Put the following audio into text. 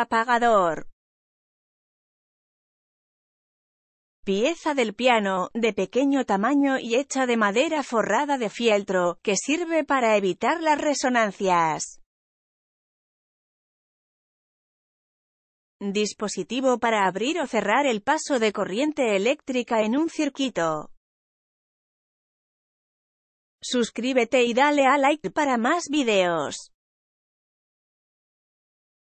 Apagador. Pieza del piano, de pequeño tamaño y hecha de madera forrada de fieltro, que sirve para evitar las resonancias. Dispositivo para abrir o cerrar el paso de corriente eléctrica en un circuito. Suscríbete y dale a like para más videos.